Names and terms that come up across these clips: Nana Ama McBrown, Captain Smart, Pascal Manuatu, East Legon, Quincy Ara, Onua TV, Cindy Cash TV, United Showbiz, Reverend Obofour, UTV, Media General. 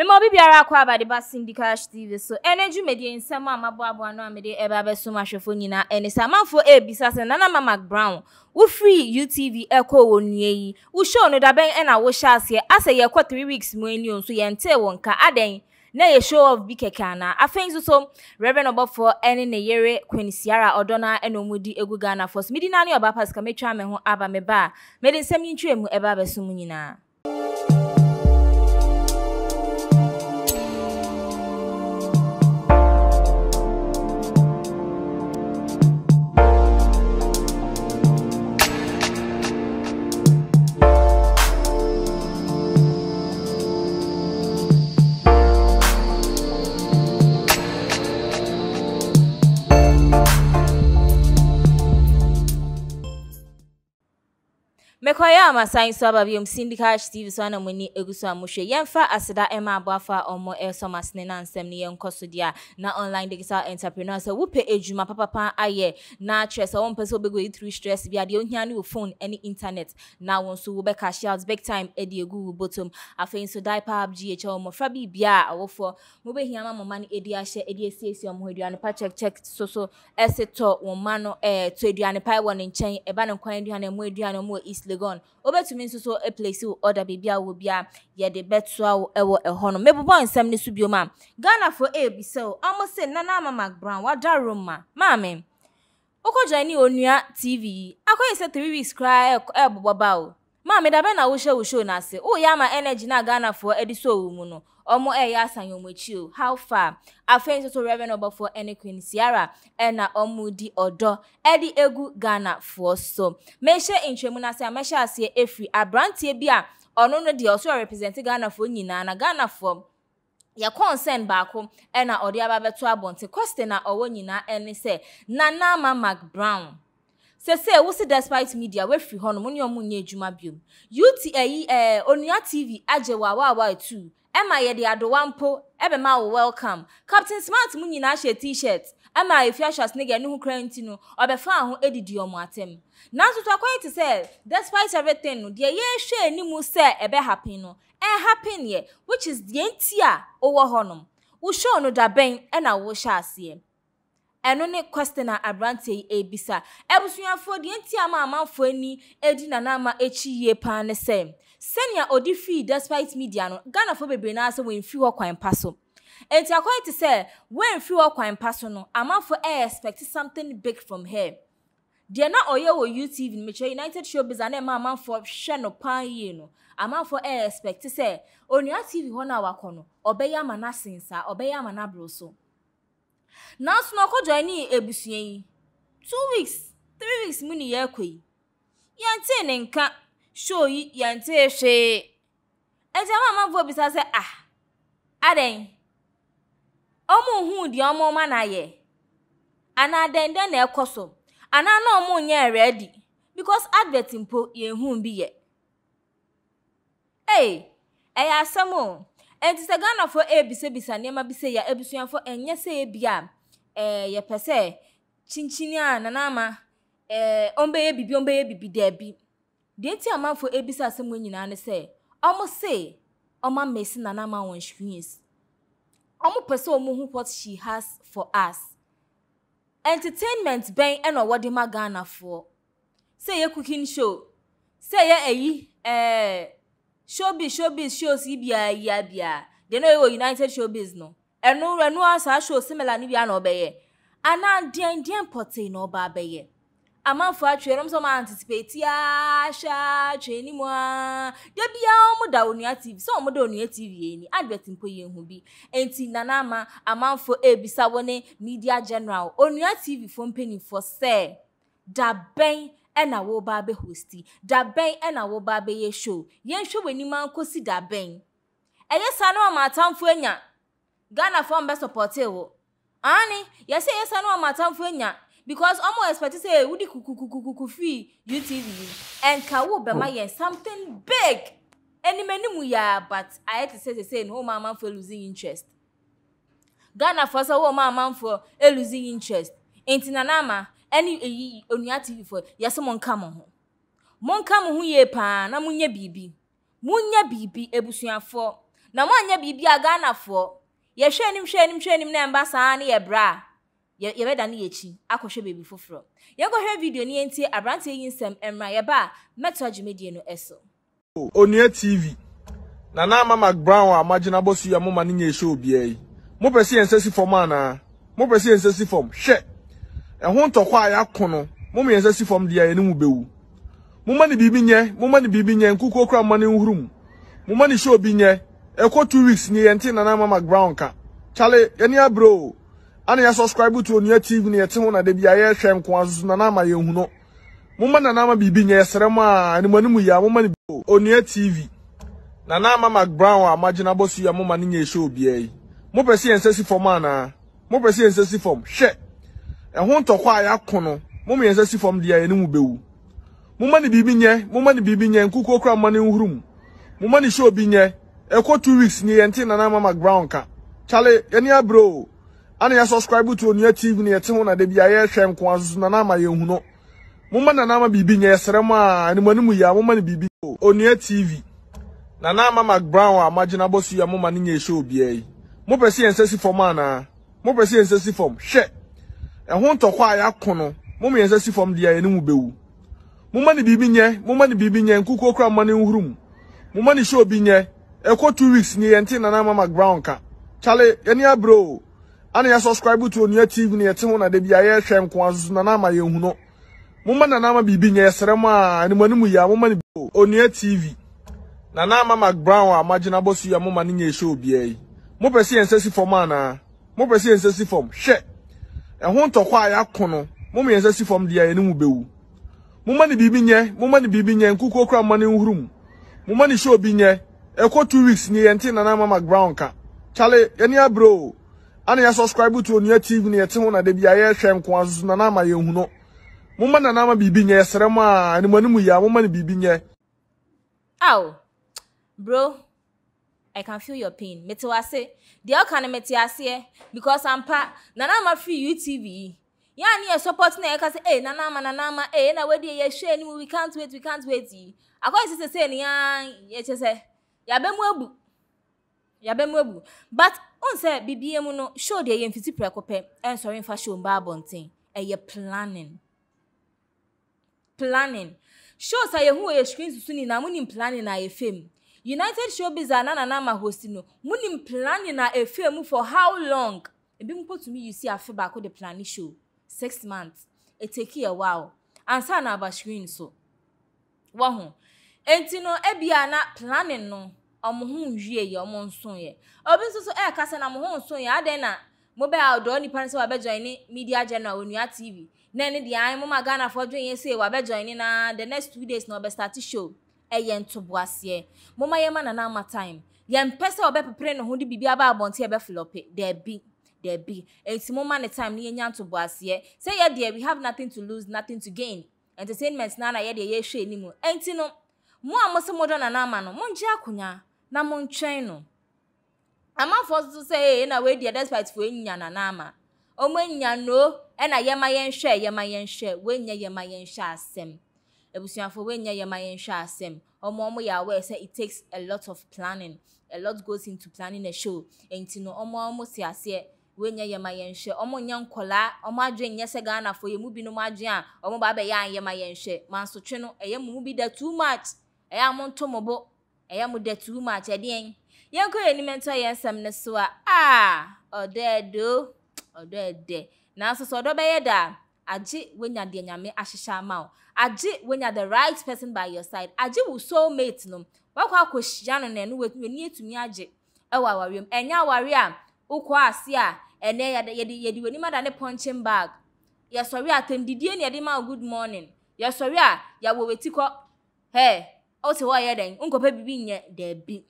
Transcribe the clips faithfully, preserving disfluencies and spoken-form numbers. Memo bibiara kwa abade ba Cash T V so energy media nsema amabo abo anu amede e ba be so mahwefo nyina ene samanfo e bisase Nana Ama McBrown wo free U T V eko wonue yi wo show no da ben ena wo shaase ase ye kwa three weeks mu eni onso ye nte wonka aden na ye show of bikeka na afenzo so Reverend Obofour ene ne yere kwenisiara odona eno mudi eguga na force midi nani oba paska metwa me ho aba me ba mede nsemi ntwe mu e ba be so mu nyina Mekoya ma science ababium Cash T V so na muni eguso amuhwe yemfa aseda ema abafa omo esomas ne nansem ne yenkoso dia na online digital entrepreneur so wupe ejuma papapa aye na chese won pese obego through stress bia de ohia ne phone any internet na won so wo be cash out big time e de egu bottom afen so diaper app gh omo fra bibia awofo mo be hia ma mama ne edi ahye edi esiesie omo eduane pa check check so so eseto won ma no eh to eduane pa won nchen e ba ne kwan eduane mo eduane mo east Legon. Obe to means so a place you order bibia will be a ye the bet so ewo a honor. Maybe born some subio ma. Ghana for a be so almost say Nana Ama McBrown. What da room ma? Mammy. Oko joini Onua T V. Ako say three weeks cry a bobao. Mammy da ben I wish I will show na say. Oh ya my energy na Ghana for ediso woman. Omo e ya san yom with you. How far? I faint to Reverend Obofour any Queen Sierra and na omudi odo. Eddie egu Ghana for so. Mesha in Tremuna say Mesha say every a brand tibia or no no deal so representing Ghana for Nina and Ghana for your concern back home and or the other to a bonte questioner or one Nina and say Nana Ama McBrown. Se se wo se despite media we free hono mo nyomu nye adwuma biom U T V eh Onua T V ajewa wa wa two Emma ye de adowampo ebe ma welcome Captain Smart mu nyina she t-shirt Emma e fia shas nege ne ho kranti no obefa ho edidi omo atem nanso to akwa it say despite everything no de ye hwe ni mu se ebe happen no eh happen ye which is the entia owo hono wo show no da ben e na wo sha ase eno ne questioner abrante ebisa ebusuafo de ntia ma amanfo ani edi Nana Ama echiye pan ne sem senior odi free despite media no Ghana fo bebre na ase won free ho kwan paso enti akwai te say won free ho kwan paso no amanfo e expect something big from her de na oye wo U T V meche United Showbiz na ma amanfo hwe no pan ye no amanfo e expect say Onua T V ho na wakọ no obeya ma na sensa obeya ma na broso Now, Snoko joining Ebusien. Two weeks, three weeks, Muni Yakui. Yante Nenka, show ye Yante she. And Mamma Vobis, I say, ah, Aden. Omo who the Omo manaye. And I then then a cosso. And I know more near ready. Because adverting po ye whom be ye. Eh, eh, Samo. And it's a gun of for Ebisabis and Yama Bisaya Ebisuan for and yes, Ebia, eh, ye per se, Chinchinia, Nanama, eh, on baby, beyond baby, be Debbie. Didn't you a man for Ebisa some women and say, almost say, on my mason and Ama on screens. Almost pursue what she has for us. Entertainment bang and what the Magana for. Say a cooking show. Say a eh. Showbiz, showbiz, shows ibia ya bia. They know United Showbiz no. And no renewals are show similar nibia no beye. And now, dien dien pote no ba beye. A man for a train, some anticipate ya sha train moa. There be a moda on your T V, some moda on your T V, any adverting po yen hubi. Enti Nana Ama, a man for a bisawone, Media General. On your T V phone penny for sale. Da bang. Ena wo ba be hosti da ben ena wo ba be ye show yen show weni man kosi da ben eye sanu ma atamfo anya Ghana form be support e wo ani ye say yes sanu ma atamfo anya because omo expect say wudi kukukukuku free U T V and ka wo be ma yen something big any many mu ya but I had to say say no mama for losing interest Ghana for so wo mama for losing interest enti Nana Ama any Onua T V for yes, someone come on. Mon come who ye pan, na munye bibi. Munya bibi, ebusuan for Na mwanya bibia Ghana for. Ye hwe nim hwe nim hwe nim na mba saa na ye bra. Ye ye beda na ye chi akwohwe baby foforo. Ye go hwe video ni enti abrante yin sem emra ye ba meto jumedie no eso. Onua T V. Nana Ama McBrown wa magina bosu ya moma ni ye show bia yi. Mo pese ensesi form ana. Mo pese ensesi form. Hwe. Ehun ntokwa ya kono. Mo me ensesi form dia ye nimu bewu. Muma ni bibi nye, muma ni bibi nye, nkuko okra mani uhurumu. Muma ni show bi nye, eko two weeks ni yenti Nana Ama McBrown ka. Chale, yani ya bro, ane ya subscribe to Onua T V ni yeti hona debi ya ye shem kwa zuzu Nana Ama ye uhuno. Muma Nana Ama bibi nye, serema animanimu ya, muma ni bro. Onua T V, Nana Ama McBrown wa majina bosu ya muma ninye show biye. Mupe si ensesi formana, mupe si ensesi form, she. Ehun tokwa ya kono, mume ensesi form diya yeni mubewu. Mumani bibi nye, mumani bibi nye, nkuko okra mani uhurumu. Mumani show bi nye, eko two weeks ni yenti Nana Ama McBrown ka. Chale, yani ya bro, ane ya subscribe to Onua T V ni yeti hona debi ya ye shem kwa zuzu Nana Ama ye uhuno. Mumani Nana Ama bibi nye, serema animanimu ya, mumani bibi nye. Onua T V, Nana Ama McBrown wa majina bosu ya mumani nye show biye. Mupe si ensesi formana, mupe si ensesi form, she. Ehun tokwa ya kono, mume ensesi form diya yeni mubewu. Mumani bibi nye, mumani bibi nye, nkuko okra mani uhurumu. Mumani show bi nye, eko two weeks ni yenti Nana Ama McBrown ka. Chale, yani ya bro, ane ya subscribe to Onua T V ni yeti hona debi ya ye shem kwa zuzu Nana Ama ye uhuno. Mumani Nana Ama bibi nye, serema animanimu ya, mumani bro. Onua T V, Nana Ama McBrown wa majina bosu ya mumani nye show biye. Mupe si ensesi formana, mupe si ensesi form, she. Ehun tokwa ya kono, mume ensesi form diya yeni mubewu. Mumani bibi nye, mumani bibi nye, nkuko okra mani uhurumu. Mumani show bi nye, eko two weeks ni yenti Nana Ama McBrown ka. Chale, yani ya bro, ane ya subscribe to Onua T V ni yeti hona debi ya ye shem kwa zuzu Nana Ama ye uhuno. Mumani Nana Ama bibi nye, serema animanimu ya, mumani bibi nye. Ow, bro, I can feel your pain. Metiwase, they all can metiwase because I'm pa Nana Ama free U T V. Yeah, ni supporting na eka say, "Hey, Nana Ama, Nana Ama, hey, na we dey ye share ni we can't wait, we can't wait." Akwa say say ni ya ye say, "Ya be mu ebu. Ya be mu ebu." But on say bibi mu no show dey ye mfiti prekope, en sorry fa show mba bonten. E ye planning. Planning. Show say ye hu ye screen susu ni na mu ni planning na ye fame. United Showbiz and Nana Ama hostino. Munim planning na F M for how long? E bi mpo to me you see a fe back the planning show. Six months. It take a while. And sa na ba screen so. Wahon. Enti no e bia na planning no. Omo hu wie ye omo nson ye. Obi so so e ka se na mo hu nson ye aden na mobile do ni pan se wa be join ni Media General Onua T V. Na ni di an mo ma Ghana for join ye se wa be join ni na the next two days no be start show. Eyen toboasie moma yema na na time yem pese obe prepare no ho di bibia ba abonte e be flope there be there be enti moma na time ni yenya toboasie say ye there we have nothing to lose nothing to gain entertainment na na ye there ye hwe nimu enti no mo amose modo na na ma no mo nje akonya na mo ntwen no ama force to say na we there despite for enya na na ma omo enya no e na yema yen hwe yema yen hwe we nya yema yen hwe asem. It takes a lot of planning. A lot goes into planning a show. And you know, omo omo si ase we nya yema yenhwe. Omo nya nkola, omo adwen nya se Ghana for yemu bi no adwen, omo ba ba ya yema yenhwe. Manso twe no, eya mu bi da too much. Eya mo ntomobo, eya mu da too much e den. Yenko yeni mento yensem ne so a. Ah, odedo, odede. Na so so do be ye da. Aji when you're the nyame ahihya mao. Aji when you're the right person by your side. Aji will soulmate no. Wakwa kwhia no na no wetumi etumi aji. Ewa wariem. Enya ware am. Ukwa ase a ene yedi yedi wani mada ne punching bag. Ye sori atendidie ne yedi ma good morning. Ye sori a ya wo wetikọ. He, o se wo ye den. Nkopa bibi nye da bi.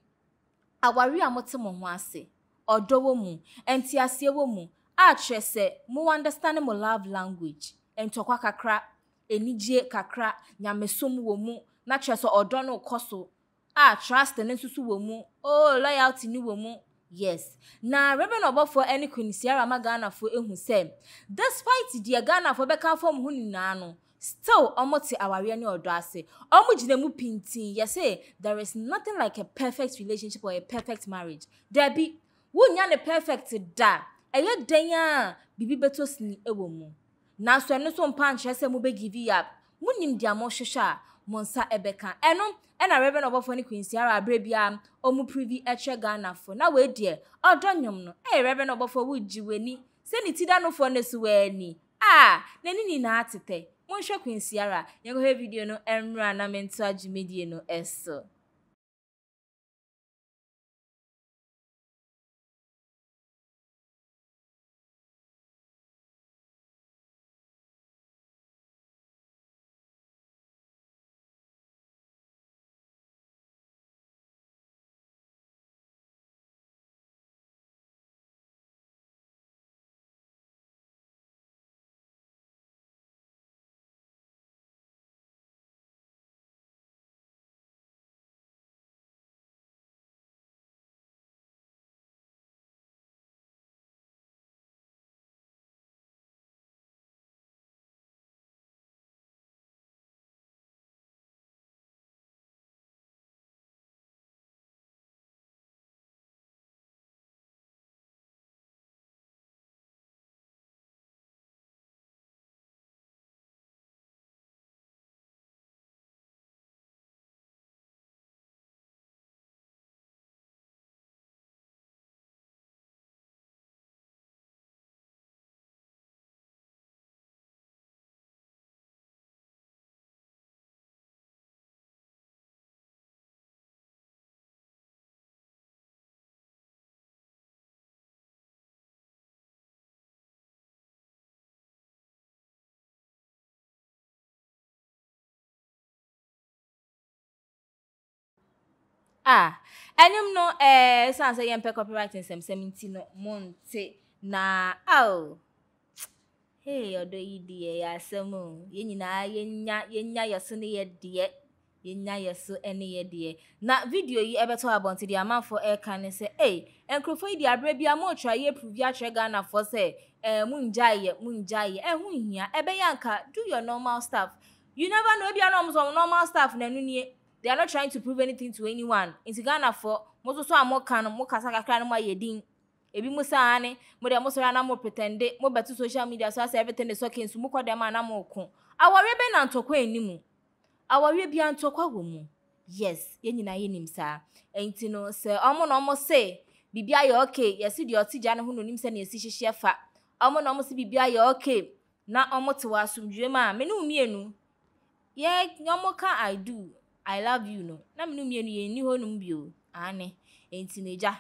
Aware amotemo ho ase. Odowo mu, entiase wo mu. Atrese, mo understand mo love language. Entokwa kakra, enije kakra, nyamesomu wo mu, na trese odo no koso. Ah, trust nensusu wo mu. Oh, loyalty ni wo mu. Yes. Na Reverend Obofour any kunisiara magana for ehun se. Despite the Ghana for be ka form hu ni na no. Still, almost our real no drastic. Almost the mupinti. Yes, say there is nothing like a perfect relationship or a perfect marriage. There be wouldn't a perfect da. A yet denya bibi betos ni a woman. Now, so I know some punch, I say, Mube give you up. Moonim diamo shusha, Monsa Ebeka. Enom, and a Reverend Obofour Quincy, our brabiam, or muprivi etcher Ghana for now, wait, dear. Oh, don't you know? Eh, Reverend Obofour would you any? Send it down for Nessueni. Ah, Nenini na atite. Monsieur Quincy, Yara, you go video no emra na mentor Jimmy no eso. Ah, and you know, eh, sounds like you copyright in some seventeen months. Na oh, hey, you do it, dear. Some you know, you know, you know, you so near dear, you know, you so any dear. Now, video you ever talk about the amount for air can say, hey, and Crawford, the Arabia Motra, you prove your trigger for say, eh, Munjay, Munjay, and Munya, Ebeyanka, do your normal stuff. You never know your norms on normal stuff, Nanuni. They are not trying to prove anything to anyone. In Ghana, for most so more can more Casaka Cranoma Yedin. Ebi Musane, Moda Mosana more pretend, more better social media, so as everything is so kin, Sumuka de Manamoko. Our Rebbe and Tokwe Nimu. Our Rebbe and Tokwa Wumu. Yes, Yenina Yenim, sir. Ain't no, sir, almost almost say, Bibia, okay, yes, your Tijana who names any sister shefa. Almost almost Bibia, okay. Now almost to us, Jema, Menu Mienu. Yea, no more can I do. I love you, no. Naminu ye ni ni ho numbio. Ane, entineja.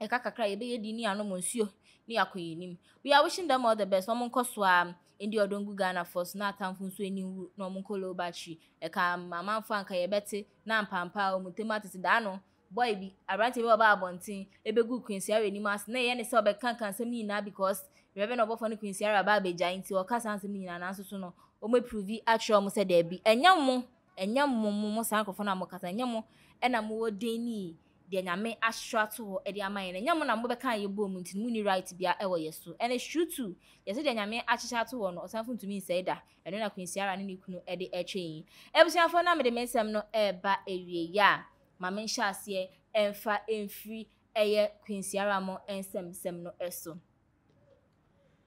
Eka kakra ebe ye dini ano monsieur ni akoyinim. We are wishing them all the best. Omo nko soa ndi odongu Ghana first na atamfo so eniwu na omo nko low battery. Eka mamanfo anka ye bete na mpampa omo tematete da no. Boy bi abrante be oba abontin ebe gu Quincy Ara ni mas na ye ne se obekan kan sem ni na because Reverend Obofour ni Quincy Ara ba beja nti o ka san sem ni na nanso so no omo prove atro omo se da bi enyam mo. Enya mummo sankofona mokata enya mo ena muwo deni de nyame ahwa to e de amayen enya mo na mo beka ye bo mu ntin mu ni right bia ewo yeso ene shutu yeso de nyame achicha to wo no osanfu ntumi nsai da eno na Quincy Ara ne ne kunu e de etwen ebusiafo na me de mensem no e ba ewie ya ma men sha ase enfa enfri eye Quincy Ara mo ensem sem no eso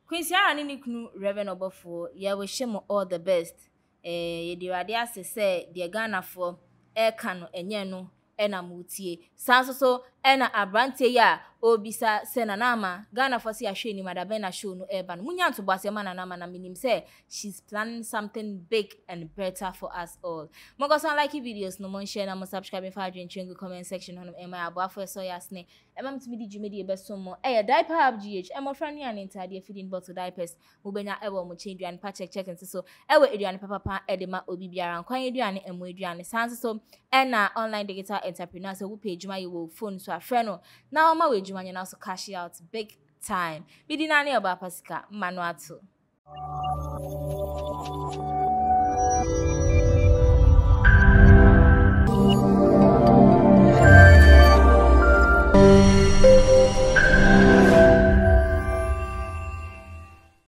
Quincy Ara ne ne kunu Reverend Obofour ye we shemo all the best. Eh, the idea says the Ghana for air cano and yeno and a mutier. Sanso and a brante ya, obisa, senanama, Ghana for see a shiny madabena show no urban. Munyan to Basemana Namana minim say she's planning something big and better for us all. Mogosan like videos, no more share, no more subscribing for drink in the comment section on Emma Baffer Sawyer Snake. Emma to me, did you make the best some more? Eh, diaper up G H, Emma Franny and entire dear feeding bottle diapers. Mubena Ewa Muchin, and Patrick check and so Ewa Adrian Papa, Edema Obibia, and Quan Adrian and Mudian Sanso, and online digital entrepreneur. So, who page my phone so a friend. Now, my way, Jumanian also cash out big time. Bidinani about Pascal Manuatu.